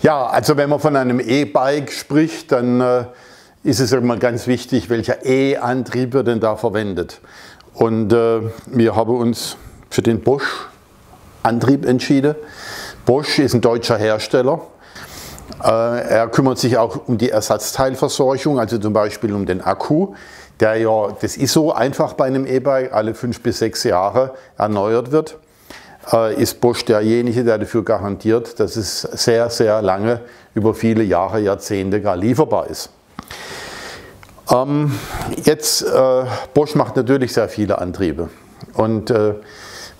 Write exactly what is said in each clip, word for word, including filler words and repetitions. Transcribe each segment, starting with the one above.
Ja, also wenn man von einem E-Bike spricht, dann äh, ist es immer ganz wichtig, welcher E-Antrieb wird denn da verwendet. Und äh, wir haben uns für den Bosch-Antrieb entschieden. Bosch ist ein deutscher Hersteller. Äh, er kümmert sich auch um die Ersatzteilversorgung, also zum Beispiel um den Akku. Der ja, das ist so einfach bei einem E-Bike, alle fünf bis sechs Jahre erneuert wird. Ist Bosch derjenige, der dafür garantiert, dass es sehr, sehr lange, über viele Jahre, Jahrzehnte gar lieferbar ist. Ähm, jetzt, äh, Bosch macht natürlich sehr viele Antriebe. Und äh,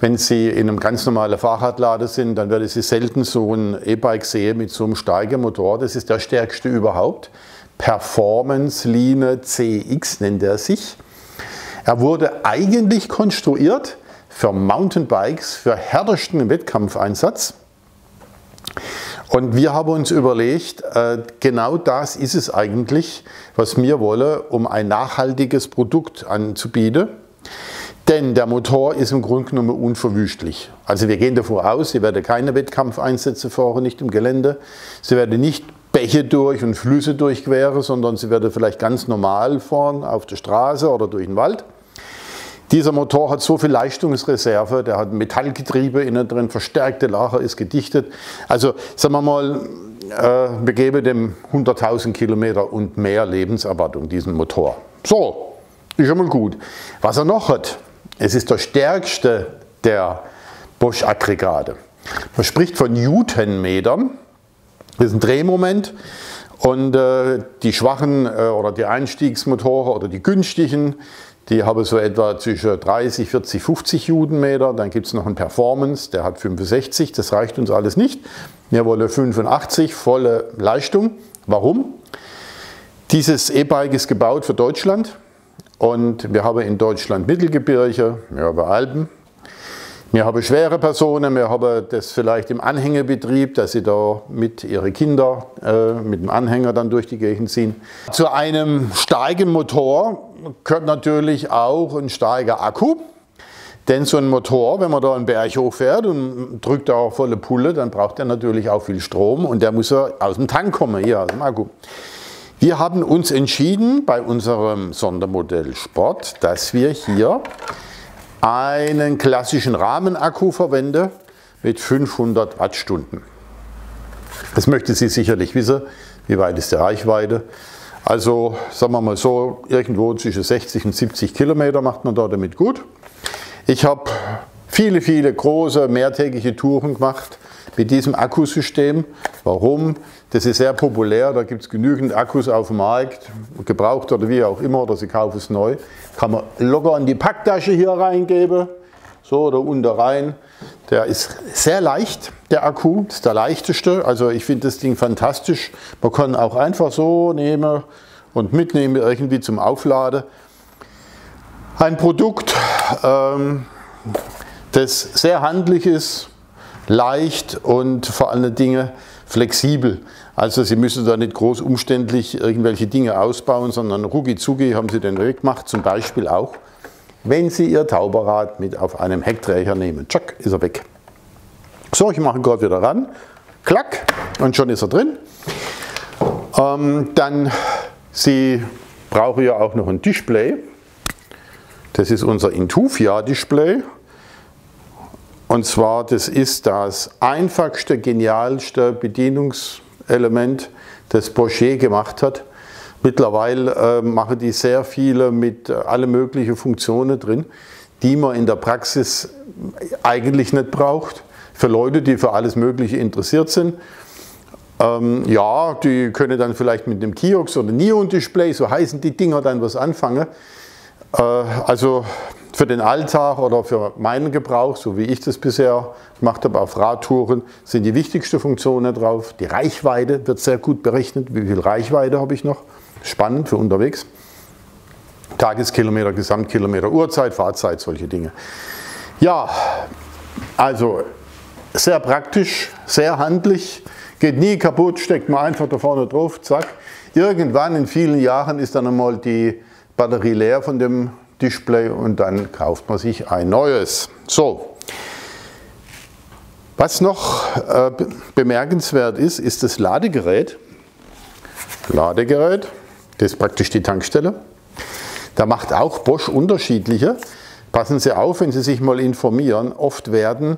wenn Sie in einem ganz normalen Fahrradladen sind, dann werden Sie selten so ein E-Bike sehen mit so einem starken Motor. Das ist der stärkste überhaupt. Performance-Line C X nennt er sich. Er wurde eigentlich konstruiert für Mountainbikes, für härtesten Wettkampfeinsatz. Und wir haben uns überlegt, genau das ist es eigentlich, was wir wollen, um ein nachhaltiges Produkt anzubieten. Denn der Motor ist im Grunde genommen unverwüstlich. Also wir gehen davon aus, Sie werden keine Wettkampfeinsätze fahren, nicht im Gelände. Sie werden nicht Bäche durch und Flüsse durchqueren, sondern Sie werden vielleicht ganz normal fahren, auf der Straße oder durch den Wald. Dieser Motor hat so viel Leistungsreserve, der hat ein Metallgetriebe innen drin, verstärkte Lager, ist gedichtet. Also sagen wir mal, äh, wir geben dem hunderttausend Kilometer und mehr Lebenserwartung, diesen Motor. So, ist schon mal gut. Was er noch hat, es ist der stärkste der Bosch-Aggregate. Man spricht von Newtonmetern, das ist ein Drehmoment. Und äh, die schwachen äh, oder die Einstiegsmotoren oder die günstigen, die haben so etwa zwischen dreißig, vierzig, fünfzig Newtonmeter. Dann gibt es noch einen Performance, der hat fünfundsechzig, das reicht uns alles nicht. Wir wollen fünfundachtzig, volle Leistung. Warum? Dieses E-Bike ist gebaut für Deutschland und wir haben in Deutschland Mittelgebirge, wir haben Alpen, wir haben schwere Personen, wir haben das vielleicht im Anhängerbetrieb, dass sie da mit ihren Kindern, äh, mit dem Anhänger dann durch die Gegend ziehen. Zu einem starken Motor gehört natürlich auch ein starker Akku. Denn so ein Motor, wenn man da einen Berg hochfährt und drückt da auch volle Pulle, dann braucht er natürlich auch viel Strom und der muss ja aus dem Tank kommen, hier aus dem Akku. Wir haben uns entschieden bei unserem Sondermodell Sport, dass wir hier einen klassischen Rahmenakku verwende mit fünfhundert Wattstunden. Das möchte Sie sicherlich wissen, wie weit ist die Reichweite. Also sagen wir mal so, irgendwo zwischen sechzig und siebzig Kilometer macht man da damit gut. Ich habe viele, viele große mehrtägige Touren gemacht mit diesem Akkusystem. Warum? Das ist sehr populär, da gibt es genügend Akkus auf dem Markt, gebraucht oder wie auch immer, oder Sie kaufen es neu. Kann man locker in die Packtasche hier reingeben, so oder unter rein. Der ist sehr leicht, der Akku, das ist der leichteste, also ich finde das Ding fantastisch. Man kann auch einfach so nehmen und mitnehmen irgendwie zum Aufladen. Ein Produkt, ähm, das sehr handlich ist, leicht und vor allen Dingen flexibel. Also Sie müssen da nicht groß umständlich irgendwelche Dinge ausbauen, sondern rucki zucki haben Sie den Weg gemacht, zum Beispiel auch, wenn Sie Ihr Tauberrad mit auf einem Heckträger nehmen. Tschack, ist er weg. So, ich mache ihn gerade wieder ran. Klack, und schon ist er drin. Ähm, dann, Sie brauchen ja auch noch ein Display. Das ist unser Intufia Display. Und zwar, das ist das einfachste, genialste Bedienungselement, das Bosch je gemacht hat. Mittlerweile äh, machen die sehr viele mit äh, alle möglichen Funktionen drin, die man in der Praxis eigentlich nicht braucht. Für Leute, die für alles Mögliche interessiert sind. Ähm, ja, die können dann vielleicht mit dem Kiox oder Neo Display, so heißen die Dinger, dann was anfangen. Äh, also... Für den Alltag oder für meinen Gebrauch, so wie ich das bisher gemacht habe, auf Radtouren, sind die wichtigsten Funktionen drauf. Die Reichweite wird sehr gut berechnet. Wie viel Reichweite habe ich noch? Spannend für unterwegs. Tageskilometer, Gesamtkilometer, Uhrzeit, Fahrzeit, solche Dinge. Ja, also sehr praktisch, sehr handlich. Geht nie kaputt, steckt man einfach da vorne drauf, zack. Irgendwann in vielen Jahren ist dann einmal die Batterie leer von dem Display und dann kauft man sich ein neues. So, Was noch äh, bemerkenswert ist, ist das Ladegerät. Ladegerät, das ist praktisch die Tankstelle. Da macht auch Bosch unterschiedliche. Passen Sie auf, wenn Sie sich mal informieren, oft werden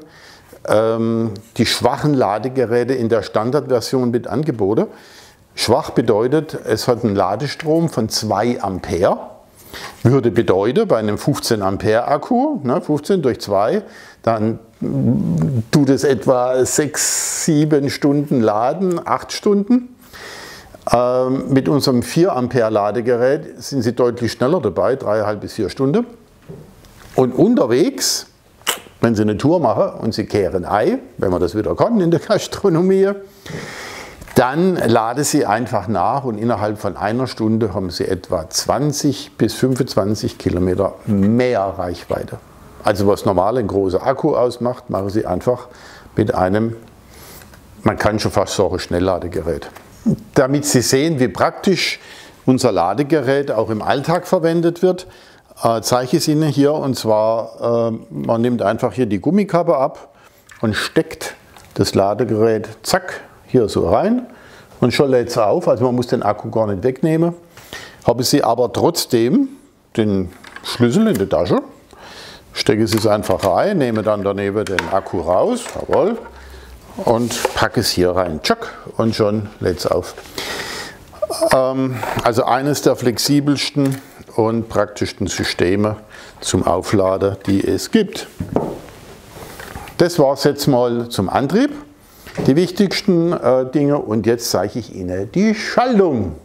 ähm, die schwachen Ladegeräte in der Standardversion mit angeboten. Schwach bedeutet, es hat einen Ladestrom von zwei Ampere. Würde bedeuten, bei einem fünfzehn Ampere Akku, ne, fünfzehn durch zwei, dann tut es etwa sechs, sieben Stunden laden, acht Stunden. Ähm, mit unserem vier Ampere Ladegerät sind Sie deutlich schneller dabei, drei Komma fünf bis vier Stunden. Und unterwegs, wenn Sie eine Tour machen und Sie kehren ein, wenn man das wieder kann in der Gastronomie, dann laden Sie einfach nach und innerhalb von einer Stunde haben Sie etwa zwanzig bis fünfundzwanzig Kilometer mehr Reichweite. Also was normal ein großer Akku ausmacht, machen Sie einfach mit einem, man kann schon fast sagen, Schnellladegerät. Damit Sie sehen, wie praktisch unser Ladegerät auch im Alltag verwendet wird, zeige ich es Ihnen hier, und zwar, man nimmt einfach hier die Gummikappe ab und steckt das Ladegerät, zack, hier so rein und schon lädt es auf. Also man muss den Akku gar nicht wegnehmen. Habe Sie aber trotzdem den Schlüssel in der Tasche, stecke Sie es einfach rein, nehme dann daneben den Akku raus, jawohl, und packe es hier rein, tschack, und schon lädt es auf. Ähm, also eines der flexibelsten und praktischsten Systeme zum Aufladen, die es gibt. Das war es jetzt mal zum Antrieb. Die wichtigsten äh, Dinge, und jetzt zeige ich Ihnen die Schaltung.